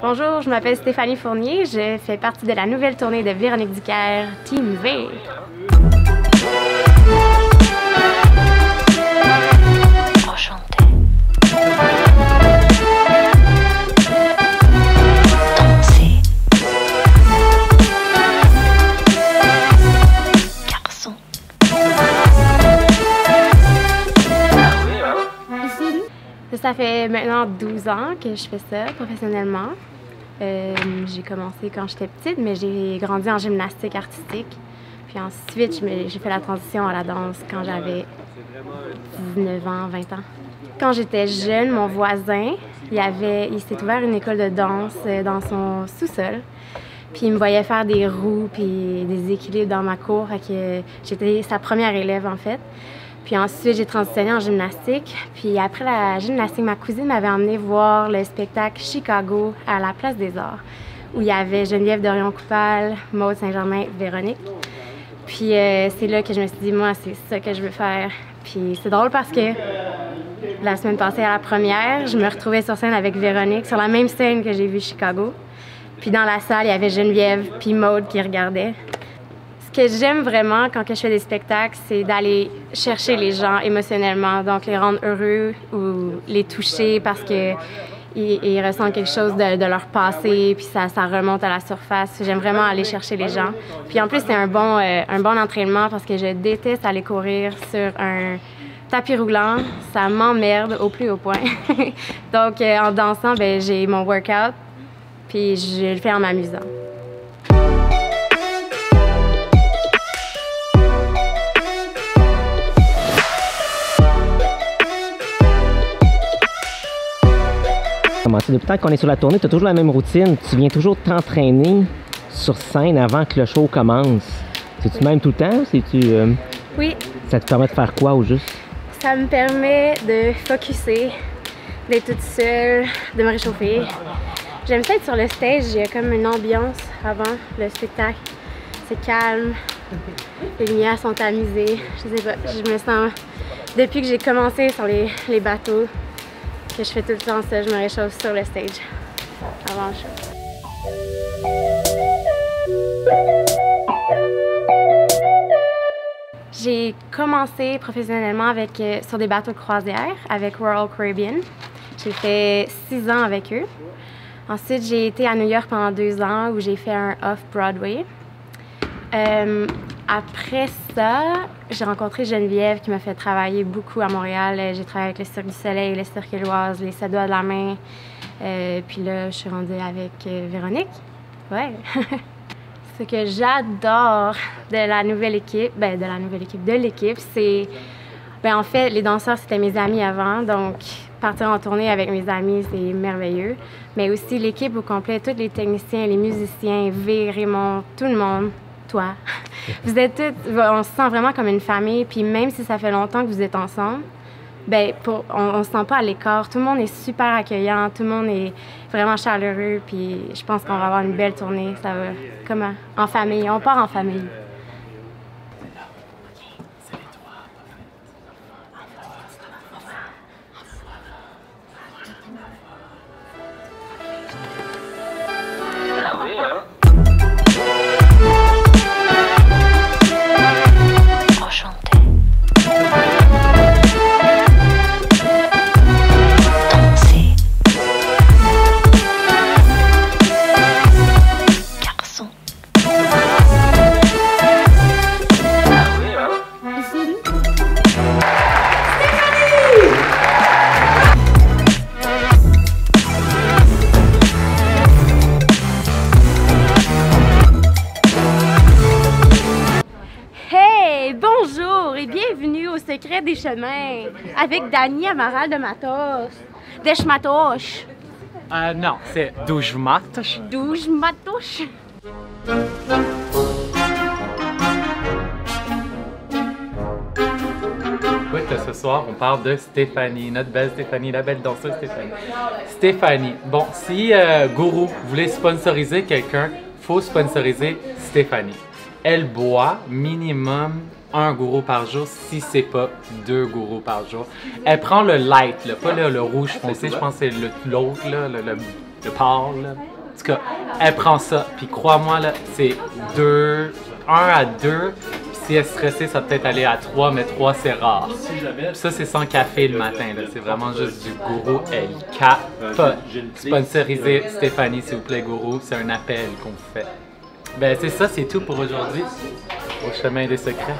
Bonjour, je m'appelle Stéfanie Fournier, je fais partie de la nouvelle tournée de Véronic DiCaire, Team V. Enchantée. Danser. Garçon. Ça fait maintenant 12 ans que je fais ça professionnellement. J'ai commencé quand j'étais petite, mais j'ai grandi en gymnastique artistique. Puis ensuite, j'ai fait la transition à la danse quand j'avais 19 ans, 20 ans. Quand j'étais jeune, mon voisin, il s'est ouvert une école de danse dans son sous-sol. Puis il me voyait faire des roues puis des équilibres dans ma cour. J'étais sa première élève, en fait. Puis ensuite, j'ai transitionné en gymnastique. Puis après la gymnastique, ma cousine m'avait emmenée voir le spectacle Chicago à la Place des Arts, où il y avait Geneviève Dorion-Coupal, Maud Saint-Germain, Véronic. Puis c'est là que je me suis dit, moi, c'est ça que je veux faire. Puis c'est drôle parce que la semaine passée, à la première, je me retrouvais sur scène avec Véronic, sur la même scène que j'ai vue Chicago. Puis dans la salle, il y avait Geneviève puis Maud qui regardaient. Ce que j'aime vraiment quand je fais des spectacles, c'est d'aller chercher les gens émotionnellement, donc les rendre heureux ou les toucher parce qu'ils ressentent quelque chose de leur passé, puis ça remonte à la surface. J'aime vraiment aller chercher les gens. Puis en plus, c'est un bon entraînement parce que je déteste aller courir sur un tapis roulant. Ça m'emmerde au plus haut point. Donc en dansant, j'ai mon workout, puis je le fais en m'amusant. Depuis le temps qu'on est sur la tournée, tu as toujours la même routine. Tu viens toujours t'entraîner sur scène avant que le show commence. C'est-tu même tout le temps? Oui. Ça te permet de faire quoi au juste? Ça me permet de focusser, d'être toute seule, de me réchauffer. J'aime ça être sur le stage, il y a comme une ambiance avant le spectacle. C'est calme, les lumières sont tamisées. Je sais pas, je me sens... Depuis que j'ai commencé sur les bateaux, que je fais tout le temps ça, je me réchauffe sur le stage avant le show. J'ai commencé professionnellement sur des bateaux de croisière avec Royal Caribbean. J'ai fait 6 ans avec eux. Ensuite, j'ai été à New York pendant 2 ans où j'ai fait un off-Broadway. Après ça, j'ai rencontré Geneviève qui m'a fait travailler beaucoup à Montréal. J'ai travaillé avec le Cirque du Soleil, le Cirque éloise, les Sadois de la main. Puis là, je suis rendue avec Véronic. Ouais. Ce que j'adore de la nouvelle équipe, c'est... en fait, les danseurs, c'était mes amis avant, donc partir en tournée avec mes amis, c'est merveilleux. Mais aussi l'équipe au complet, tous les techniciens, les musiciens, V, Raymond, tout le monde. Toi. Vous êtes toutes, on se sent vraiment comme une famille, puis même si ça fait longtemps que vous êtes ensemble, on se sent pas à l'écart. Tout le monde est super accueillant, tout le monde est vraiment chaleureux, puis je pense qu'on va avoir une belle tournée. Ça va comme en famille, on part en famille. Des chemins avec Dani Amaral de Matos. Deschmatoche. Non, c'est Doujmatoche. Doujmatoche. Écoute, ce soir, on parle de Stéfanie, notre belle Stéfanie, la belle danseuse Stéfanie. Stéfanie, bon, si Guru voulait sponsoriser quelqu'un, faut sponsoriser Stéfanie. Elle boit minimum 1 gourou par jour, si c'est pas 2 gourous par jour. Elle prend le light, pas le rouge foncé, je pense que c'est l'autre, le de porc, là. En tout cas, elle prend ça, puis crois-moi, là, c'est 1 à 2. Si elle est stressée, ça peut-être aller à 3, mais 3 c'est rare. Ça c'est sans café le matin, c'est vraiment juste du Guru. Elle capote. Sponsorisez Stéfanie s'il vous plaît, Guru, c'est un appel qu'on fait. Ben c'est ça, c'est tout pour aujourd'hui au Chemin des Secrets.